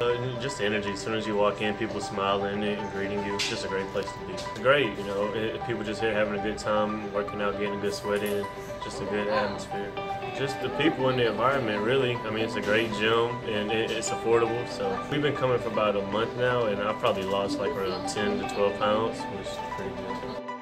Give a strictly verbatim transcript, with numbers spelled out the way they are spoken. Uh, just the energy. As soon as you walk in, people smiling and greeting you. It's just a great place to be. Great, you know, it, people just here having a good time, working out, getting a good sweat in, just a good atmosphere. Just the people and the environment, really. I mean, it's a great gym and it, it's affordable. So we've been coming for about a month now, and I've probably lost like around ten to twelve pounds, which is pretty good.